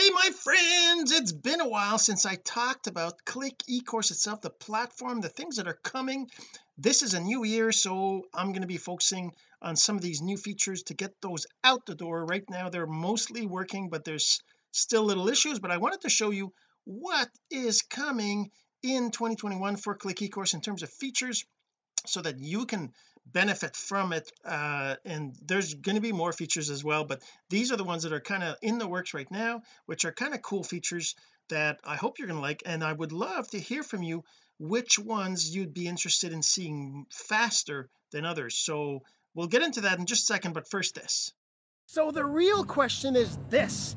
Hey my friends, it's been a while since I talked about Click eCourse itself, the platform, the things that are coming. This is a new year, so I'm going to be focusing on some of these new features to get those out the door. Right now they're mostly working, but there's still little issues, but I wanted to show you what is coming in 2021 for Click eCourse in terms of features so that you can benefit from it, and there's going to be more features as well, but these are the ones that are kind of in the works right now, which are kind of cool features that I hope you're going to like. And I would love to hear from you which ones you'd be interested in seeing faster than others, so we'll get into that in just a second. But first, this. So the real question is this: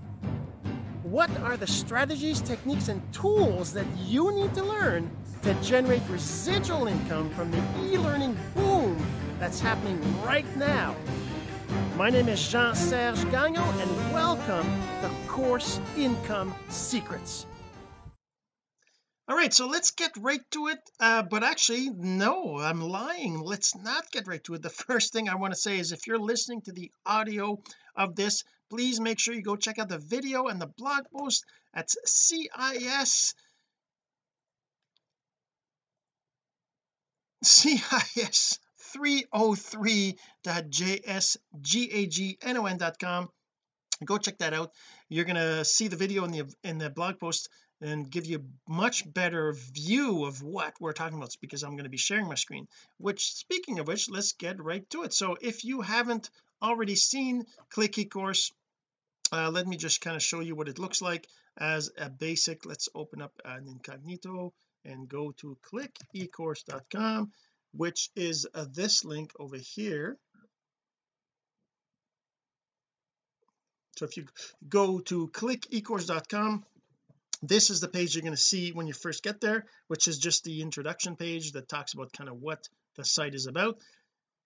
what are the strategies, techniques, and tools that you need to learn to generate residual income from the e-learning boom that's happening right now? My name is Jean-Serge Gagnon, and welcome to Course Income Secrets. All right, so let's get right to it, but actually no, I'm lying, let's not get right to it. The first thing I want to say is, if you're listening to the audio of this, please make sure you go check out the video and the blog post at CIS.303.jsgagnon.com. Go check that out. You're gonna see the video in the blog post and give you a much better view of what we're talking about, because I'm going to be sharing my screen. Which, speaking of which, let's get right to it. So if you haven't already seen Click eCourse, let me just kind of show you what it looks like as a basic. Let's open up an incognito and go to clickecourse.com, which is this link over here. So if you go to clickecourse.com, this is the page you're going to see when you first get there, which is just the introduction page that talks about kind of what the site is about.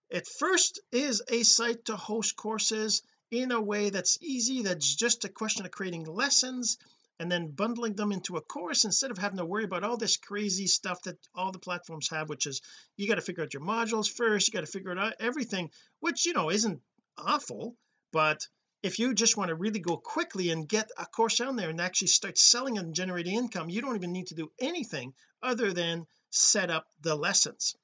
It first is a site to host courses in a way that's easy. That's just a question of creating lessons and then bundling them into a course, instead of having to worry about all this crazy stuff that all the platforms have, which is you got to figure out your modules first, you got to figure it out everything, which, you know, isn't awful. But if you just want to really go quickly and get a course on there and actually start selling and generating income, you don't even need to do anything other than set up the lessons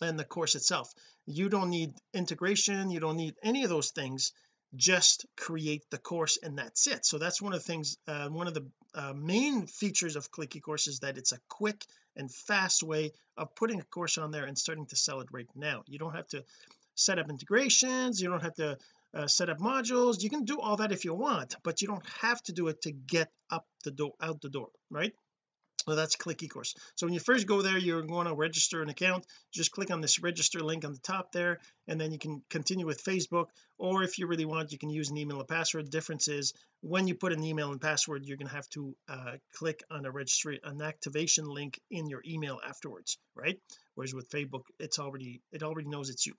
and the course itself. You don't need integration, you don't need any of those things, just create the course and that's it. So that's one of the things, one of the main features of Click eCourse is that it's a quick and fast way of putting a course on there and starting to sell it right now. You don't have to set up integrations, you don't have to set up modules. You can do all that if you want, but you don't have to do it to get out the door, right? Well, that's Click eCourse. So when you first go there, you're going to register an account. Just click on this register link on the top there, and then you can continue with Facebook, or if you really want, you can use an email and password. The difference is, when you put an email and password, you're going to have to click on a registry, an activation link in your email afterwards, right? Whereas with Facebook, it already knows it's you.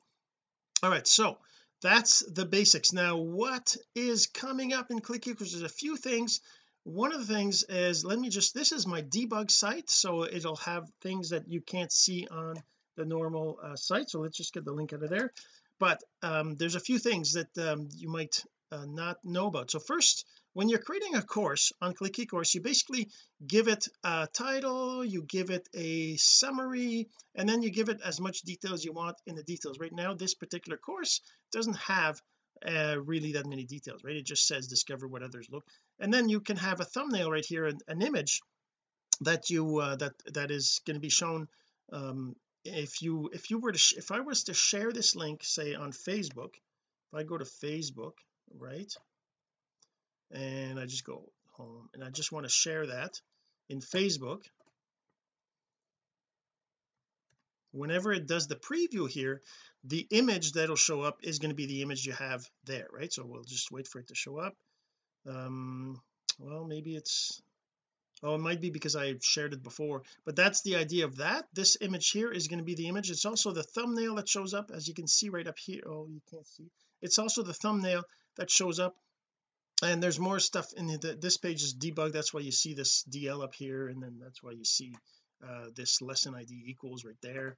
All right, so that's the basics. Now, what is coming up in Click eCourse? There's a few things. One of the things is, this is my debug site, so it'll have things that you can't see on the normal site, so let's just get the link out of there. But there's a few things that you might not know about. So first, when you're creating a course on Click eCourse, you basically give it a title, you give it a summary, and then you give it as much detail as you want in the details. Right now, this particular course doesn't have really that many details, right? It just says discover what others look. And then you can have a thumbnail right here, an image that you that is going to be shown. If I was to share this link, say on Facebook, if I go to Facebook, right, and I just go home and I just want to share that in Facebook, whenever it does the preview here, the image that'll show up is going to be the image you have there, right? So we'll just wait for it to show up. Well, maybe it's, oh, it might be because I shared it before, but that's the idea of that. This image here is going to be the image. It's also the thumbnail that shows up, as you can see right up here. Oh, you can't see. It's also the thumbnail that shows up. And there's more stuff in this page is debug. That's why you see this DL up here, and then that's why you see this lesson ID equals right there.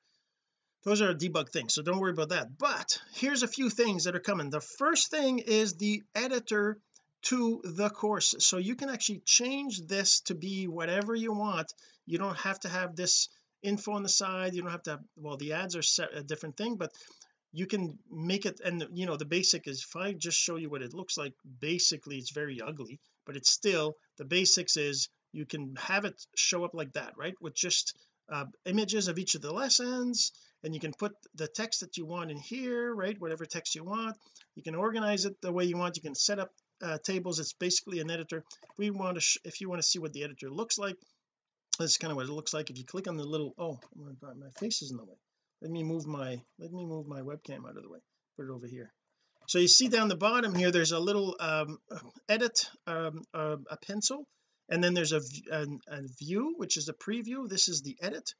Those are debug things, so don't worry about that. But here's a few things that are coming. The first thing is the editor to the course. So you can actually change this to be whatever you want. You don't have to have this info on the side. You don't have to have, well, the ads are set, a different thing, but you can make it. And you know, the basic is, if I just show you what it looks like, basically it's very ugly, but it's still the basics is you can have it show up like that, right, with just images of each of the lessons, and you can put the text that you want in here, right, whatever text you want. You can organize it the way you want. You can set up tables. It's basically an editor. If you want to see what the editor looks like, that's kind of what it looks like. If you click on the little, oh my God, my face is in the way, let me move my webcam out of the way, put it over here. So you see down the bottom here there's a little edit, a pencil, and then there's a view, which is the preview. This is the edit.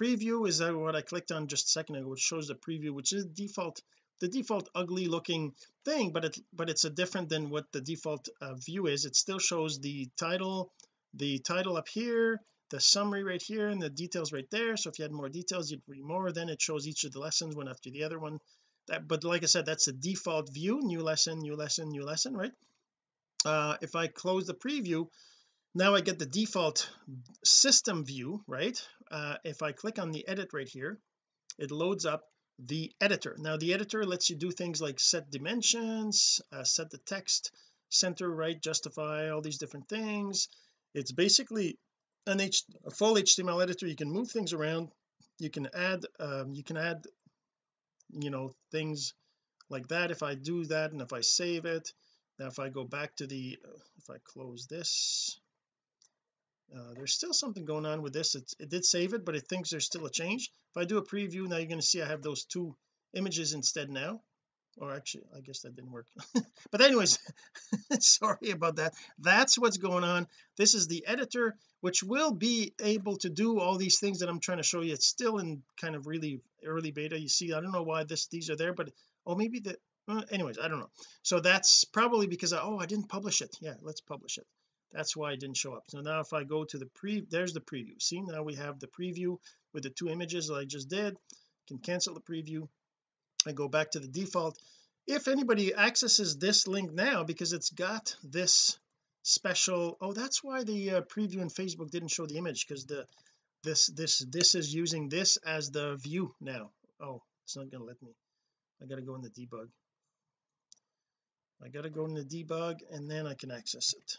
Preview is what I clicked on just a second ago, which shows the preview, which is the default ugly looking thing, but it's a different than what the default view is. It still shows the title up here, the summary right here, and the details right there. So if you had more details, you'd read more. Then it shows each of the lessons one after the other one. But like I said, that's the default view. New lesson, new lesson, new lesson, right? If I close the preview, now I get the default system view, right? If I click on the edit right here, it loads up the editor. Now the editor lets you do things like set dimensions, set the text, center right, justify, all these different things. It's basically a full HTML editor. You can move things around. You can add you know, things like that. If I do that, and if I save it, now if I go back to the if I close this, there's still something going on with this. It did save it, but it thinks there's still a change. If I do a preview, now you're going to see I have those two images instead now. Or actually, I guess that didn't work. But anyways, sorry about that. That's what's going on. This is the editor, which will be able to do all these things that I'm trying to show you. It's still in kind of really early beta. You see, I don't know why these are there, but oh, maybe the anyways, I don't know. So that's probably because I didn't publish it. Yeah, let's publish it. That's why it didn't show up. So now if I go to the there's the preview. See, now we have the preview with the two images that I just did. Can cancel the preview. I go back to the default. If anybody accesses this link now, because it's got this special, oh, that's why the preview in Facebook didn't show the image, because this is using this as the view now. Oh, it's not gonna let me. I gotta go in the debug. I gotta go in the debug, and then I can access it.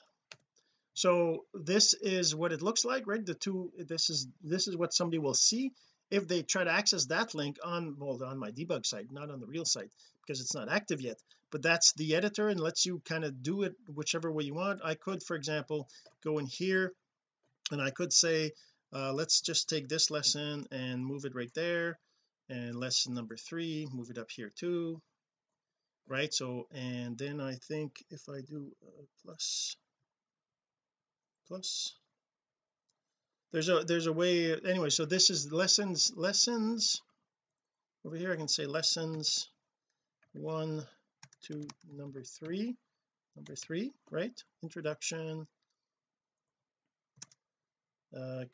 So this is what it looks like, right? This is what somebody will see if they try to access that link on my debug site, not on the real site, because it's not active yet. But that's the editor, and lets you kind of do it whichever way you want. I could, for example, go in here, and I could say let's just take this lesson and move it right there, and lesson number 3, move it up here too, right? So, and then I think if I do plus there's a way anyway. So this is lessons over here. I can say lessons 1, 2, number 3, right? Introduction,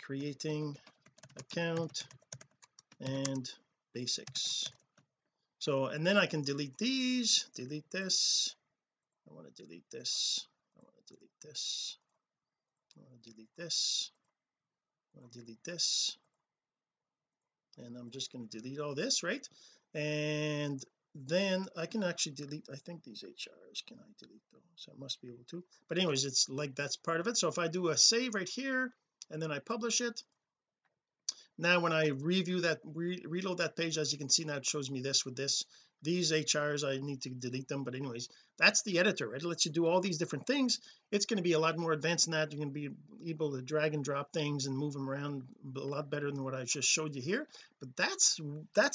creating account, and basics. So, and then I can delete these, delete this. I want to delete this. I want to delete this. I want to delete this. I want to delete this, and I'm just going to delete all this, right? And then I can actually delete, I think, these HRs. Can I delete those? So I must be able to, but anyways, it's like that's part of it. So if I do a save right here, and then I publish it, now when I review that, reload that page, as you can see now, it shows me this with this. These HRs, I need to delete them, but anyways, that's the editor, right? It lets you do all these different things. It's going to be a lot more advanced than that. You're going to be able to drag and drop things and move them around a lot better than what I just showed you here. But that's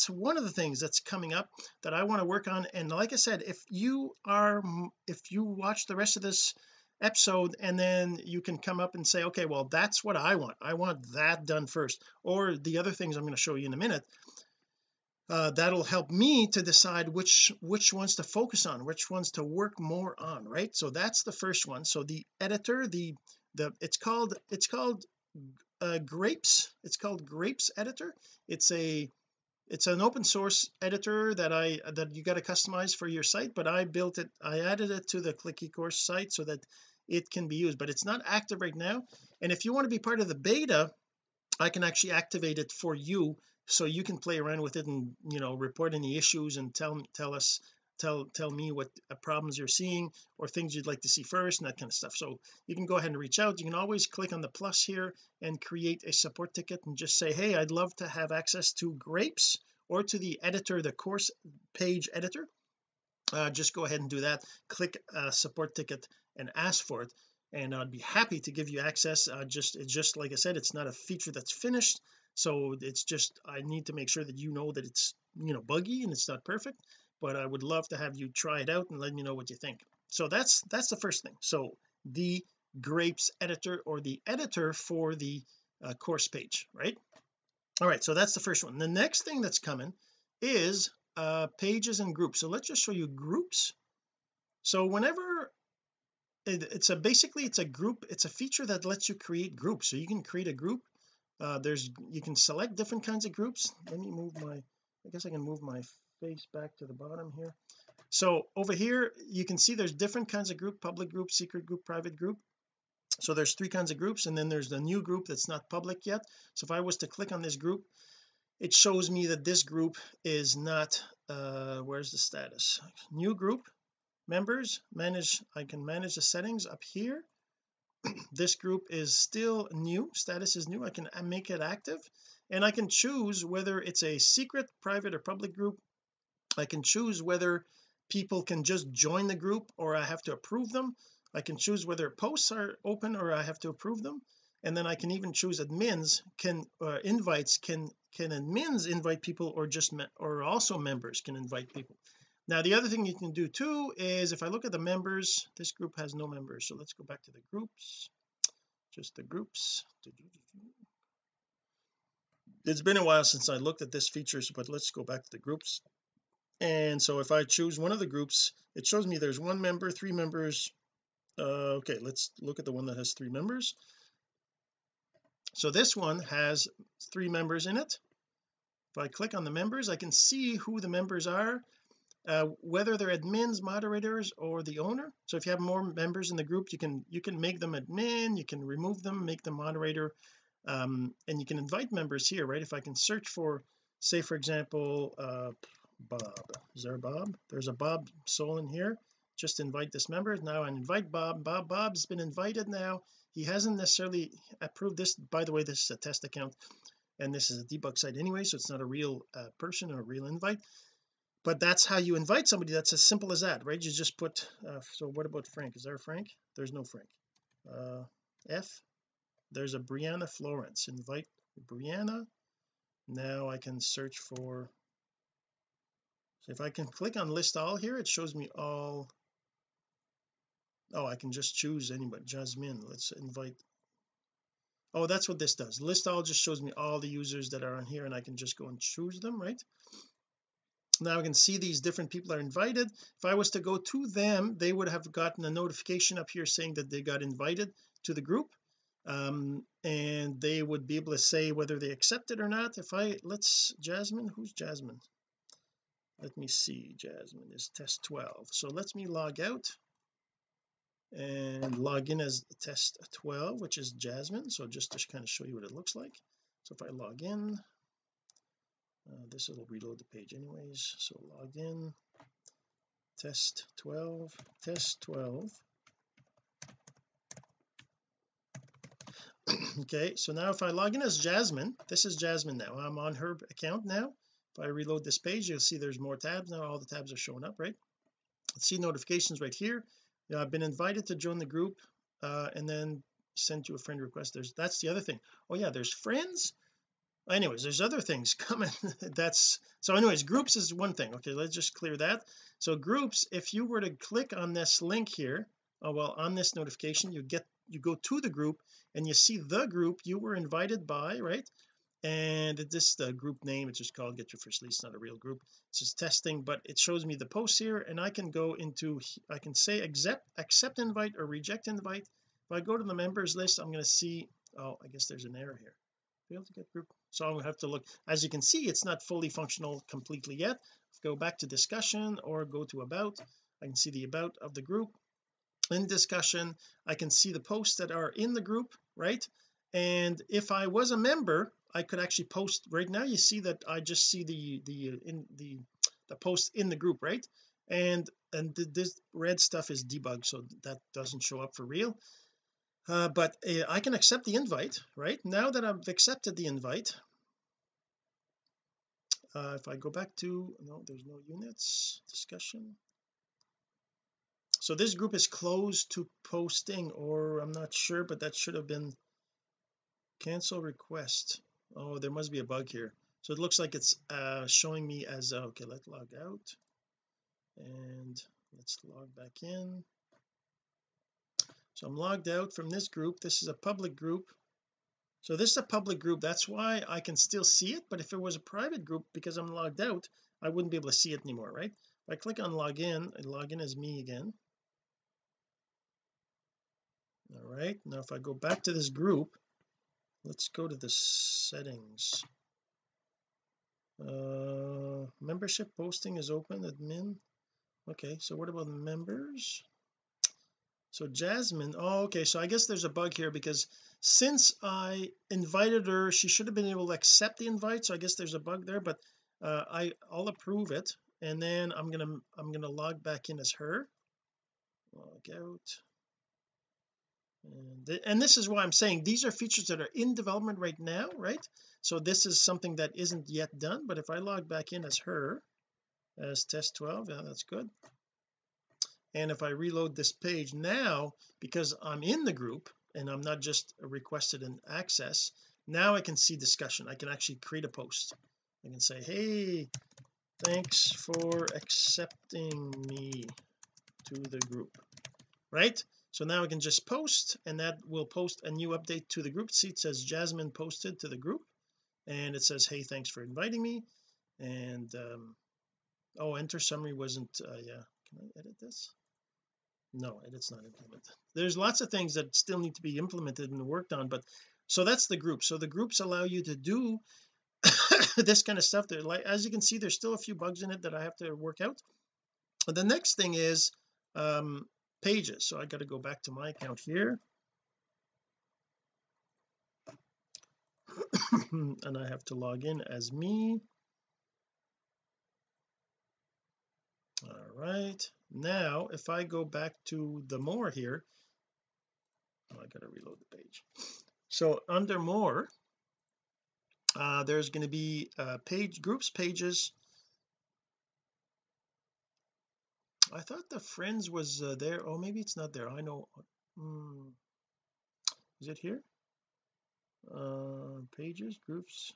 one of the things that's coming up that I want to work on. And like I said, if you watch the rest of this episode, and then you can come up and say, okay, well, that's what I want. I want that done first, or the other things I'm going to show you in a minute. That'll help me to decide which ones to focus on, which ones to work more on, right? So that's the first one. So the editor, it's called grapes editor. It's a It's an open source editor that you got to customize for your site, but I built it, I added it to the Click eCourse site so that it can be used, but it's not active right now. And if you want to be part of the beta, I can actually activate it for you so you can play around with it and, you know, report any issues and tell me what problems you're seeing or things you'd like to see first and that kind of stuff. So you can go ahead and reach out. You can always click on the plus here and create a support ticket and just say, hey, I'd love to have access to Grapes or to the editor, the course page editor. Just go ahead and do that. Click support ticket and ask for it, and I'd be happy to give you access. It's just like I said, it's not a feature that's finished, so it's just, I need to make sure that you know that it's, you know, buggy and it's not perfect, but I would love to have you try it out and let me know what you think. So that's the first thing. So the Grapes editor, or the editor for the course page, right? All right, so that's the first one. The next thing that's coming is pages and groups. So let's just show you groups. So whenever it's a group, it's a feature that lets you create groups. So you can create a group. You can select different kinds of groups. Let me move my, I guess I can move my face back to the bottom here. So over here you can see there's different kinds of group: public group, secret group, private group. So there's three kinds of groups, and then there's the new group that's not public yet. So if I was to click on this group, it shows me that this group is not where's the status? New group, members, manage. I can manage the settings up here. This group is still new, status is new. I can make it active, and I can choose whether it's a secret, private, or public group. I can choose whether people can just join the group or I have to approve them. I can choose whether posts are open or I have to approve them. And then I can even choose admins can invites. Can admins invite people, or just also members can invite people. Now the other thing you can do too is, if I look at the members, this group has no members. So let's go back to the groups, just the groups. It's been a while since I looked at this feature, but let's go back to the groups. And so if I choose one of the groups, it shows me there's one member, three members. Okay, let's look at the one that has three members. So this one has three members in it. If I click on the members, I can see who the members are, whether they're admins, moderators, or the owner. So if you have more members in the group, you can make them admin, you can remove them, make them moderator, and you can invite members here, right? If I can search for, say for example, Bob. Is there a Bob? There's a Bob Solon here. Just invite this member. Now I invite Bob. Bob's been invited now. He hasn't necessarily approved this. By the way, this is a test account and this is a debug site anyway, so it's not a real person or a real invite. But that's how you invite somebody. That's as simple as that, right? You just put so what about Frank? Is there a Frank? There's no Frank. F, there's a Brianna Florence. Invite Brianna. Now I can search for, so if I can click on list all here, it shows me all. Oh, I can just choose anybody. Jasmine, let's invite. Oh, that's what this does. List all just shows me all the users that are on here, and I can just go and choose them, right? Now I can see these different people are invited. If I was to go to them, they would have gotten a notification up here saying that they got invited to the group, and they would be able to say whether they accepted or not. If I, let's, Jasmine, who's Jasmine? Let me see, Jasmine is test 12. So let me log out and log in as test 12, which is Jasmine. So just to kind of show you what it looks like. So if I log in, this will reload the page anyways. So log in, test 12, test 12. Okay, so now if I log in as Jasmine, this is Jasmine now. I'm on her account now. If I reload this page, you'll see there's more tabs now. All the tabs are showing up, right? Let's see notifications right here. Yeah, I've been invited to join the group, and then sent you a friend request. That's the other thing. Oh yeah, there's friends. Anyways, there's other things coming. Groups is one thing. Okay, let's just clear that. So groups, if you were to click on this link here, on this notification, you go to the group and you see the group you were invited by, right? And this is the group name. It's just called Get Your First Lead. It's not a real group, it's just testing, but it shows me the posts here, and I can go into, I can say accept invite or reject invite. If I go to the members list, I'm going to see, oh, I guess there's an error here. failed to get group. So I'll have to look. As you can see, it's not fully functional completely yet. Go back to discussion or go to about. I can see the about of the group. In discussion, I can see the posts that are in the group, right? And if I was a member, I could actually post. Right now you see that I just see the post in the group, right? And this red stuff is debugged, so that doesn't show up for real. But I can accept the invite, right? Now that I've accepted the invite, if I go back to, no, there's no units, discussion. So this group is closed to posting, or I'm not sure, but that should have been cancel request. Oh, there must be a bug here. So it looks like it's showing me as, okay, let's log out and let's log back in. So I'm logged out from this group. This is a public group. So this is a public group, that's why I can still see it. But if it was a private group, because I'm logged out, I wouldn't be able to see it anymore, right? If I click on login, and login is me again. All right, now if I go back to this group, let's go to the settings. Membership posting is open, admin. Okay, so what about members? So Jasmine, oh okay, so I guess there's a bug here, because since I invited her, she should have been able to accept the invite. So I guess there's a bug there, but I'll approve it, and then I'm gonna log back in as her. Log out. And this is why I'm saying these are features that are in development right now, right? So this is something that isn't yet done. But if I log back in as her, as test 12, yeah, that's good. And if I reload this page now, because I'm in the group and I'm not just requested an access, now I can see discussion. I can actually create a post. I can say, hey, thanks for accepting me to the group, right? So now I can just post, and that will post a new update to the group. See, it says Jasmine posted to the group, and it says, hey, thanks for inviting me. And oh, enter summary wasn't yeah, can I edit this? No, it's not implemented. There's lots of things that still need to be implemented and worked on, but so that's the group. So the groups allow you to do this kind of stuff. They're like, as you can see, there's still a few bugs in it that I have to work out. But the next thing is pages. So I got to go back to my account here and I have to log in as me. All right, now if I go back to the more here, I gotta reload the page. So under more, there's going to be page groups, pages. I thought the friends was there. Oh, maybe it's not there. I know. Is it here? Pages, groups.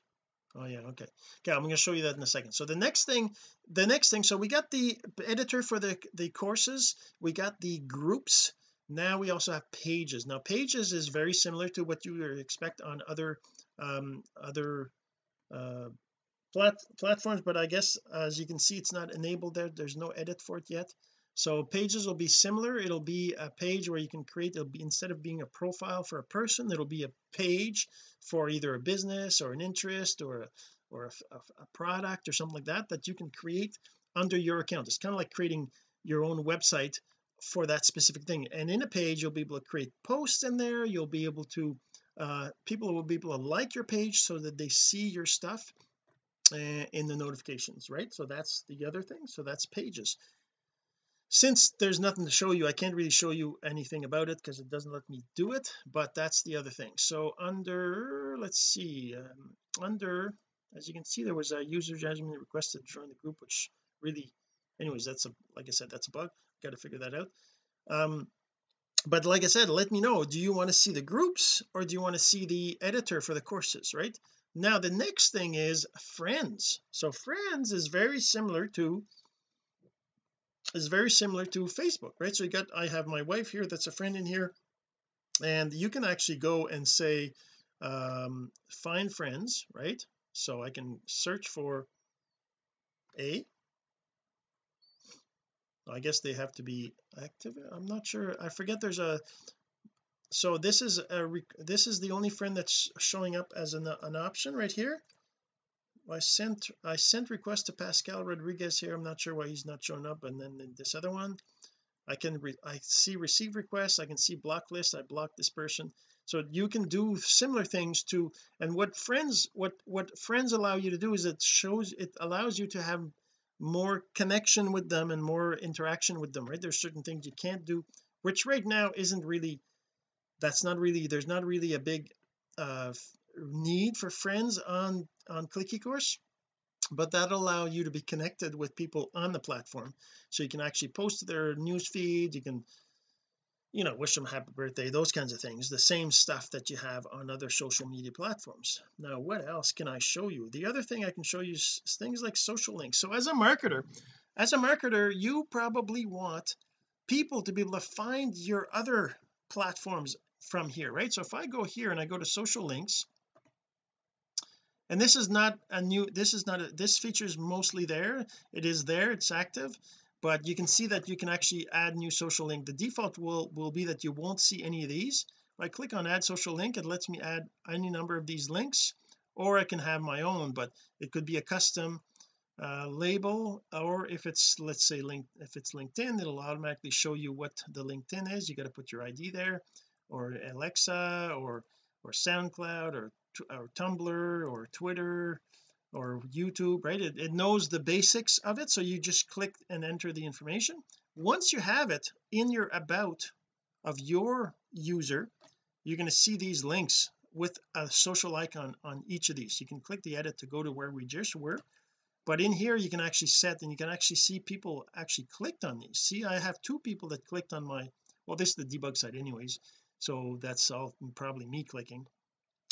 Oh yeah, okay, I'm going to show you that in a second. So the next thing, so we got the editor for the courses, we got the groups, now we also have pages. Now pages is very similar to what you would expect on other platforms, but I guess as you can see, it's not enabled there. There's no edit for it yet. So pages will be similar. It'll be a page where you can create. It'll be, instead of being a profile for a person, it'll be a page for either a business or an interest or a product or something like that, that you can create under your account. It's kind of like creating your own website for that specific thing. And in a page, you'll be able to create posts in there. You'll be able to people will be able to like your page so that they see your stuff in the notifications, right? So that's the other thing. So that's pages. Since there's nothing to show you, I can't really show you anything about it because it doesn't let me do it, but that's the other thing. So under, let's see, under, as you can see, there was a user judgment requested to join the group, which really, anyways, that's a, like I said, that's a bug. Got to figure that out. But like I said, let me know, do you want to see the groups or do you want to see the editor for the courses, right? Now the next thing is friends. So friends is very similar to Facebook, right? So you got, I have my wife here, that's a friend in here, and you can actually go and say find friends, right? So I can search for I guess they have to be active. I'm not sure, I forget. There's a so this is the only friend that's showing up as an option right here. I sent request to Pascal Rodriguez here. I'm not sure why he's not showing up. And then this other one, I see receive requests, I can see block list, I blocked this person. So you can do similar things to, and what friends allow you to do is it allows you to have more connection with them and more interaction with them, right? There's certain things you can't do, which right now there's not really a big need for friends on Click eCourse, but that'll allow you to be connected with people on the platform. So you can actually post to their news feed, you can, you know, wish them happy birthday, those kinds of things, the same stuff that you have on other social media platforms. Now what else can I show you? The other thing I can show you is things like social links. So as a marketer you probably want people to be able to find your other platforms from here, right? So if I go here and I go to social links, and this feature is mostly there, it's active, but you can see that you can actually add new social link. The default will be that you won't see any of these. If I click on add social link, it lets me add any number of these links, or I can have my own, but it could be a custom label, or if it's, let's say, LinkedIn, it'll automatically show you what the LinkedIn is. You got to put your ID there, or Alexa, or SoundCloud, or Tumblr, or Twitter, or YouTube, right? It knows the basics of it, so you just click and enter the information. Once you have it in your about of your user, you're going to see these links with a social icon on each of these. You can click the edit to go to where we just were, but in here you can actually set, and you can actually see people actually clicked on these. See, I have two people that clicked on my, well, this is the debug site anyways, so that's all probably me clicking.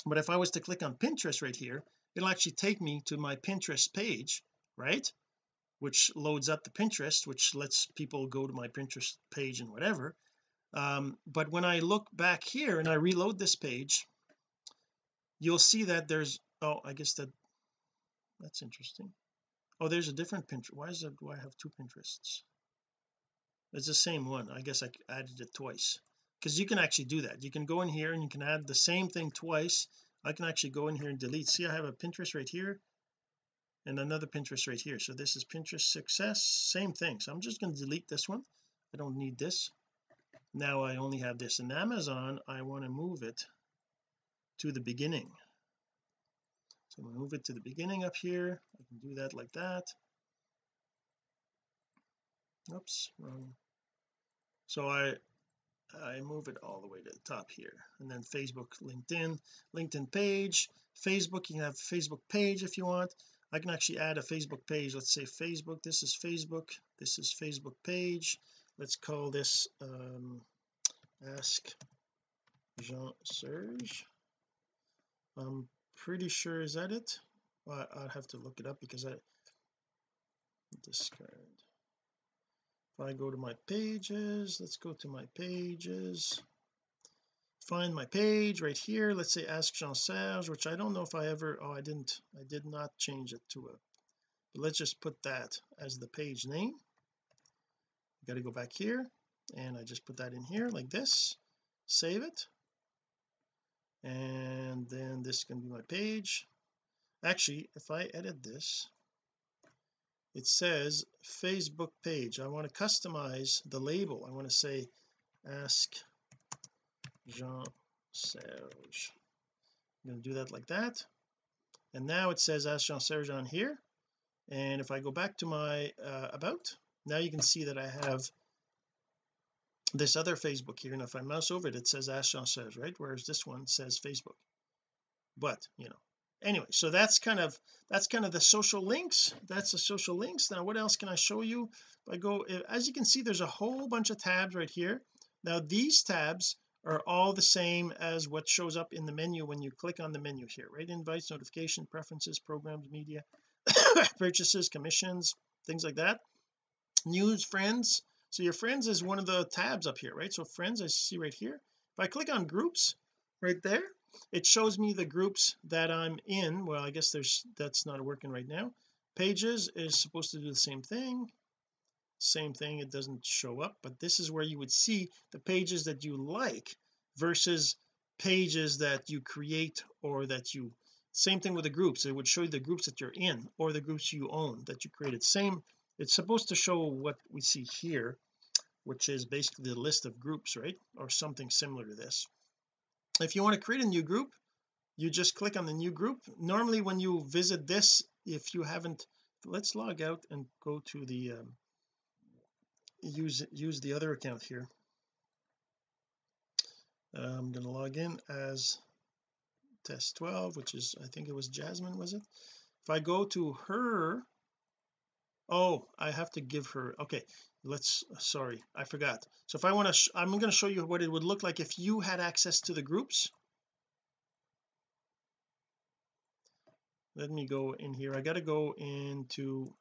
But if I was to click on Pinterest right here, it'll actually take me to my Pinterest page, right, which loads up the Pinterest, which lets people go to my Pinterest page and whatever. But when I look back here and I reload this page, you'll see that there's, oh, I guess that's interesting. Oh, there's a different Pinterest. Why is it, do I have two Pinterests? It's the same one. I guess I added it twice, because you can actually do that. You can go in here and you can add the same thing twice. I can actually go in here and delete. See, I have a Pinterest right here and another Pinterest right here. So this is Pinterest success, same thing. So I'm just going to delete this one. I don't need this. Now I only have this. In Amazon, I want to move it to the beginning. So I'm going to move it to the beginning up here. I can do that like that. Oops, wrong. So I move it all the way to the top here, and then Facebook, LinkedIn page, Facebook. You can have a Facebook page if you want. I can actually add a Facebook page. Let's say Facebook. This is Facebook. This is Facebook page. Let's call this Ask Jean-Serge. I'm pretty sure, is that it? Well, I'll have to look it up, because I discard. If I go to my pages, let's go to my pages, find my page right here. Let's say Ask Jean-Serge, which I don't know if I ever, oh, I did not change it to a, but let's just put that as the page name. Got to go back here, and I just put that in here like this, save it, and then this can be my page. Actually, if I edit this, it says Facebook page. I want to customize the label. I want to say Ask Jean-Serge. I'm going to do that like that, and now it says Ask Jean-Serge on here. And if I go back to my about, now you can see that I have this other Facebook here, and if I mouse over it, it says Ask Jean-Serge, right? Whereas this one says Facebook. But you know, anyway, so that's kind of the social links. That's the social links. Now what else can I show you? If I go, as you can see, there's a whole bunch of tabs right here. Now these tabs are all the same as what shows up in the menu when you click on the menu here, right? Invites, notification, preferences, programs, media, purchases, commissions, things like that, news, friends. So your friends is one of the tabs up here, right? So friends, I see right here. If I click on groups right there, it shows me the groups that I'm in. Well, I guess that's not working right now. Pages is supposed to do the same thing. It doesn't show up, but this is where you would see the pages that you like. versus pages that you create, or that you, same thing with the groups, it would show you the groups that you're in or the groups you own that you created. Same, it's supposed to show what we see here, which is basically the list of groups, right, or something similar to this. If you want to create a new group, you just click on the new group. Normally when you visit this, if you haven't, let's log out and go to the use the other account here. I'm going to log in as test 12, which is, I think it was Jasmine, was it? If I go to her, oh, I have to give her, okay, let's, sorry, I forgot. So if I want to, I'm going to show you what it would look like if you had access to the groups. Let me go in here. I got to go into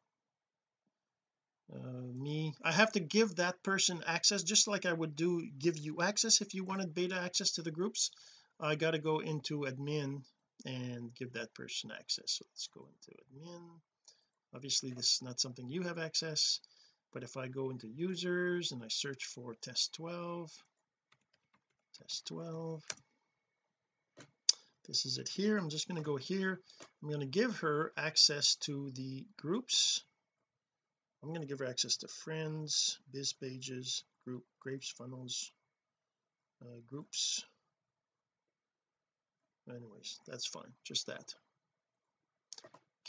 me. I have to give that person access, just like I would do give you access if you wanted beta access to the groups. I got to go into admin and give that person access. So let's go into admin. Obviously this is not something you have access, but if I go into users and I search for test 12, this is it here. I'm just going to go here. I'm going to give her access to the groups. I'm going to give her access to friends, biz pages, group, grapes, funnels, groups. Anyways, that's fine, just that.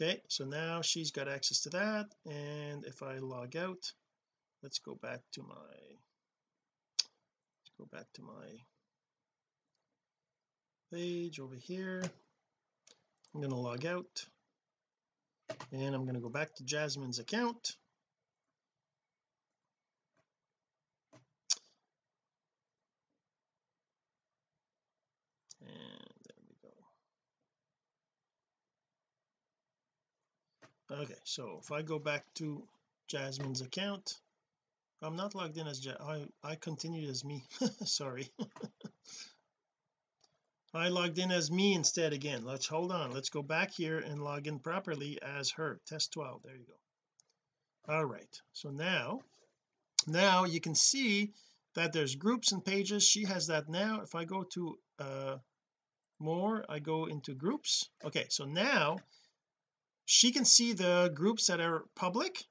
Okay, so now she's got access to that. And if I log out, let's go back to my page over here. I'm going to log out and I'm going to go back to Jasmine's account. And there we go. Okay, so if I go back to Jasmine's account, I'm not logged in as I continued as me. Sorry. I logged in as me instead again. Let's hold on, let's go back here and log in properly as her, test 12. There you go. All right, so now you can see that there's groups and pages. She has that now. If I go to more, I go into groups. Okay, so now she can see the groups that are public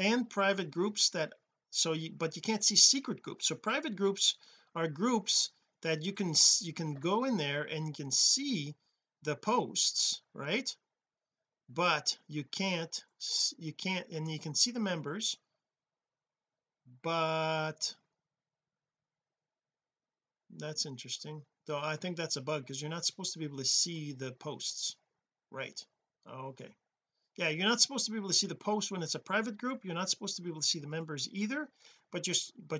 and private groups that, so you, but you can't see secret groups. So private groups are groups that you can go in there and you can see the posts, right? But you can't, and you can see the members, but that's interesting. Though I think that's a bug, because you're not supposed to be able to see the posts, right? Okay, yeah, you're not supposed to be able to see the post when it's a private group. You're not supposed to be able to see the members either, but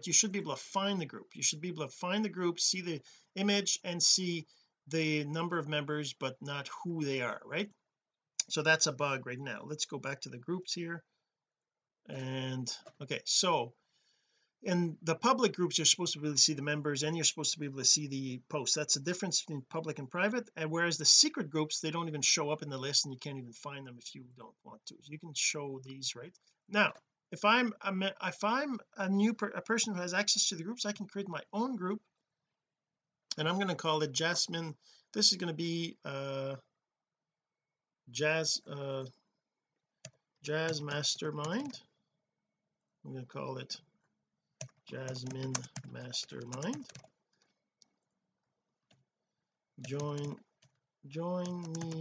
you should be able to find the group. You should be able to find the group, see the image and see the number of members, but not who they are, right? So that's a bug right now. Let's go back to the groups here. And okay, so in the public groups you're supposed to be able to see the members and you're supposed to be able to see the posts. That's the difference between public and private. And whereas the secret groups, they don't even show up in the list and you can't even find them if you don't want to. You can show these right now. If I'm a new person who has access to the groups, I can create my own group, and I'm going to call it Jasmine. This is going to be Jazz Mastermind. I'm going to call it Jasmine Mastermind. Join me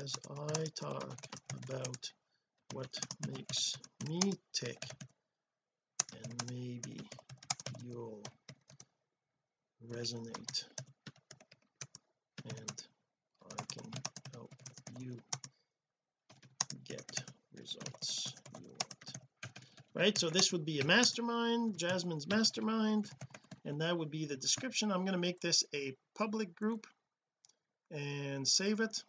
as I talk about what makes me tick, and maybe you'll resonate and I can help you get results you want. Right, so this would be a mastermind, Jasmine's Mastermind, and that would be the description. I'm going to make this a public group and save it,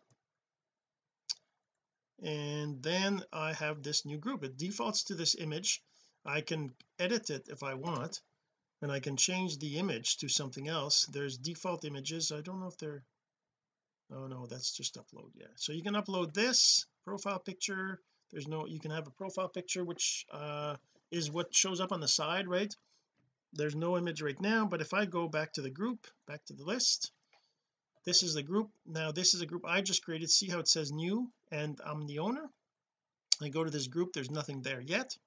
and then I have this new group. It defaults to this image. I can edit it if I want, and I can change the image to something else. There's default images. I don't know if they're, oh no, that's just upload. Yeah, so you can upload this profile picture. There's no, you can have a profile picture, which is what shows up on the side, right? there's no image right now, but if I go back to the group, back to the list, this is the group. Now this is a group I just created. See how it says new and I'm the owner? I go to this group, there's nothing there yet,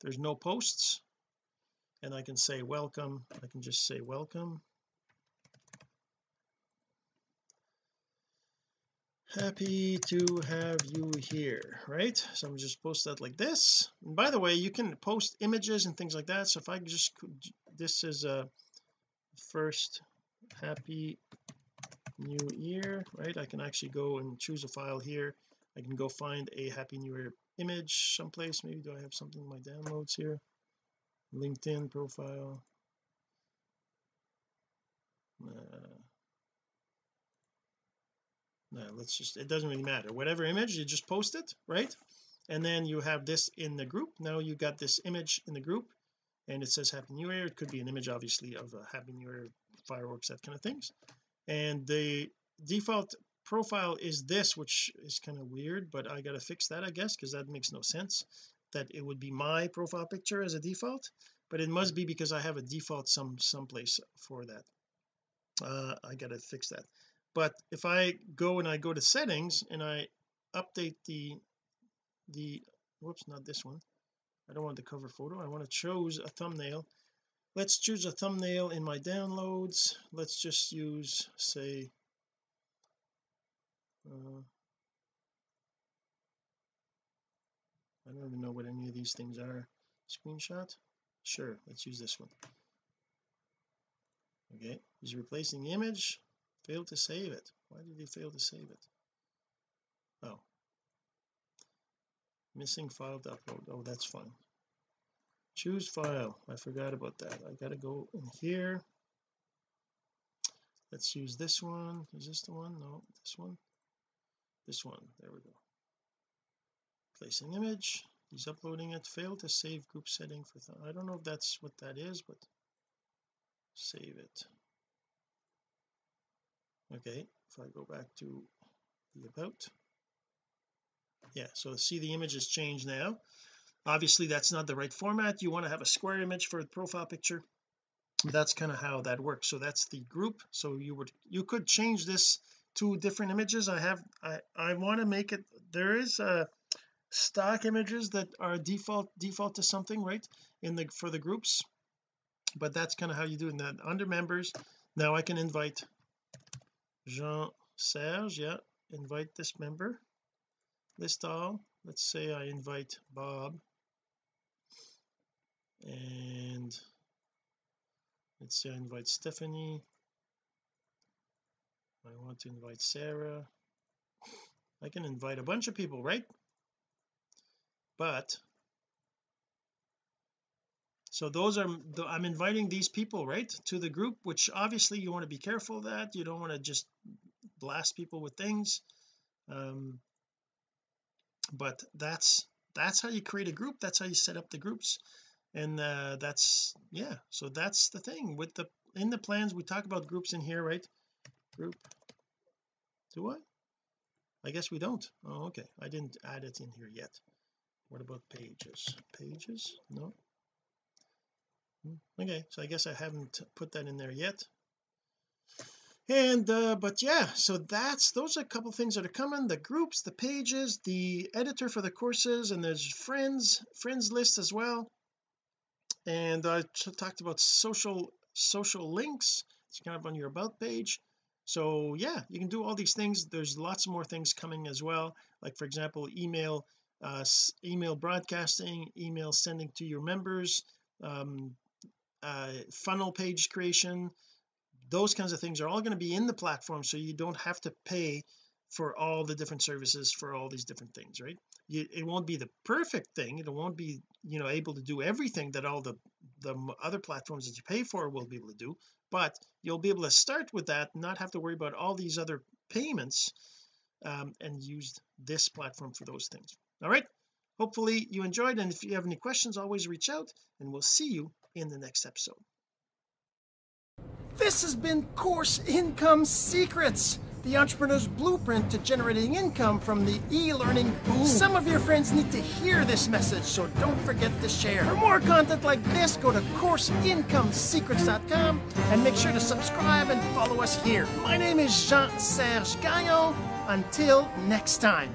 there's no posts, and I can say welcome. I can just say welcome, happy to have you here, right? So I'm just post that like this. And by the way, you can post images and things like that. So if I just, this is a first happy new year, right? I can actually go and choose a file here. I can go find a happy new year image someplace. Maybe do I have something in my downloads here? LinkedIn profile, no, let's just, it doesn't really matter, whatever image, you just post it, right? And then you have this in the group. Now you got this image in the group and it says happy new year. It could be an image obviously of a happy new year, fireworks, that kind of things. And the default profile is this, which is kind of weird, but I gotta fix that, I guess, because that makes no sense that it would be my profile picture as a default, but it must be because I have a default someplace for that. I gotta fix that. But if I go and I go to settings and I update the whoops, not this one, I don't want the cover photo, I want to choose a thumbnail. Let's choose a thumbnail in my downloads. Let's just use, say, I don't even know what any of these things are. Screenshot, sure, let's use this one. Okay, he's replacing the image. Failed to save it. Why did he fail to save it? Oh, missing file to upload. Oh, that's fine. Choose file, I forgot about that. I gotta go in here. Let's use this one. Is this the one? No, this one, this one. There we go. Placing image, he's uploading it. Failed to save group setting for I don't know if that's what that is, but save it. Okay, if I go back to the about, yeah, so see the image has changed now. Obviously that's not the right format. You want to have a square image for the profile picture. That's kind of how that works. So that's the group. So you could change this to different images. I want to make it, there is a stock images that are default to something, right, in the for the groups, but that's kind of how you do it. That under members, now I can invite Jean-Serge, yeah, invite this member, list all. Let's say I invite Bob, and let's say I invite Stephanie. I want to invite Sarah. I can invite a bunch of people, right? But so those are, I'm inviting these people, right, to the group, which obviously you want to be careful of that. You don't want to just blast people with things, but that's how you create a group. That's how you set up the groups. And that's, yeah, so that's the thing with the, in the plans we talk about groups in here, right? Group, do I guess we don't. Oh, okay, I didn't add it in here yet. What about pages? Pages, no. Okay, so I guess I haven't put that in there yet. And but yeah, so that's, those are a couple things that are coming: the groups, the pages, the editor for the courses, and there's friends list as well. And I talked about social links. It's kind of on your about page. So yeah, you can do all these things. There's lots more things coming as well, like for example email broadcasting, email sending to your members, funnel page creation. Those kinds of things are all going to be in the platform, so you don't have to pay for all the different services for all these different things, right? It won't be the perfect thing. It won't be, you know, able to do everything that all the other platforms that you pay for will be able to do, but you'll be able to start with that, not have to worry about all these other payments, and use this platform for those things. All right, hopefully you enjoyed, and if you have any questions, always reach out, and we'll see you in the next episode. This has been Course Income Secrets, the entrepreneur's blueprint to generating income from the e-learning boom. Some of your friends need to hear this message, so don't forget to share. For more content like this, go to CourseIncomeSecrets.com and make sure to subscribe and follow us here. My name is Jean-Serge Gagnon. Until next time.